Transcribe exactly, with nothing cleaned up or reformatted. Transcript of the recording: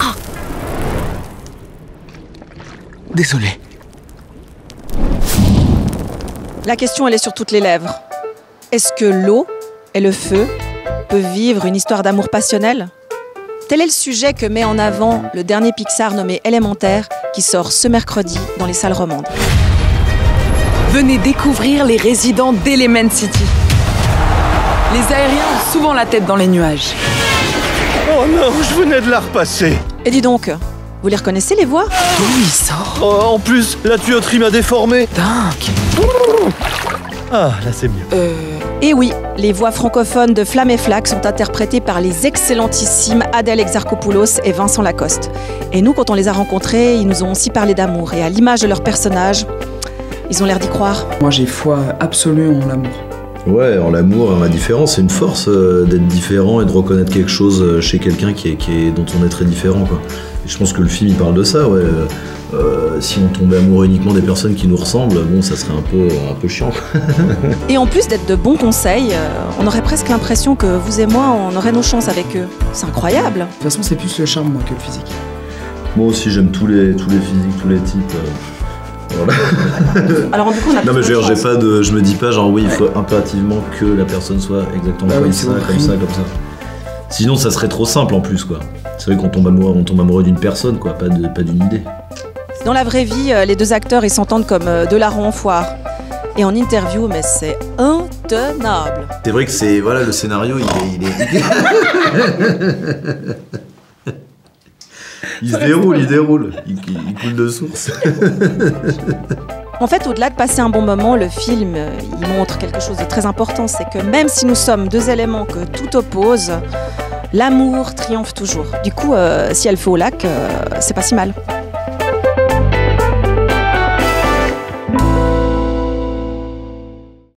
Ah! Désolé. La question, elle est sur toutes les lèvres. Est-ce que l'eau et le feu peuvent vivre une histoire d'amour passionnelle? Tel est le sujet que met en avant le dernier Pixar nommé Élémentaire, qui sort ce mercredi dans les salles romandes. Venez découvrir les résidents d'Element City. Les aériens ont souvent la tête dans les nuages. Oh non, je venais de la repasser. Et dis donc, vous les reconnaissez les voix? D'où ils sortent? Oh, en plus, la tuyauterie m'a déformé. Dingue. Ah, là c'est mieux. Euh... Et oui, les voix francophones de Flamme et Flac sont interprétées par les excellentissimes Adèle Exarchopoulos et Vincent Lacoste. Et nous, quand on les a rencontrés, ils nous ont aussi parlé d'amour. Et à l'image de leurs personnages, ils ont l'air d'y croire. Moi, j'ai foi absolue en l'amour. Ouais, en l'amour et en la différence, c'est une force euh, d'être différent et de reconnaître quelque chose chez quelqu'un qui est, qui est, dont on est très différent, quoi. Et je pense que le film, il parle de ça, ouais. Euh, si on tombait amoureux uniquement des personnes qui nous ressemblent, bon, ça serait un peu, un peu chiant. Et en plus d'être de bons conseils, euh, on aurait presque l'impression que vous et moi, on aurait nos chances avec eux. C'est incroyable. De toute façon, c'est plus le charme, moi, que le physique. Moi aussi, j'aime tous les, tous les physiques, tous les types. Euh... Voilà. Alors du coup, on a non mais je j'ai pas de, je me dis pas genre oui il faut impérativement que la personne soit exactement ah comme, oui, ça, comme ça, comme ça. Sinon ça serait trop simple en plus quoi. C'est vrai qu'on tombe amoureux, on tombe amoureux d'une personne quoi, pas de, pas d'une idée. Dans la vraie vie, les deux acteurs ils s'entendent comme deux larrons en foire. Et en interview, mais c'est intenable. C'est vrai que c'est voilà le scénario il est. Il est... Il se déroule, il déroule, il, il coule de source. En fait, au-delà de passer un bon moment, le film il montre quelque chose de très important, c'est que même si nous sommes deux éléments que tout oppose, l'amour triomphe toujours. Du coup, euh, si elle fait au lac, euh, c'est pas si mal.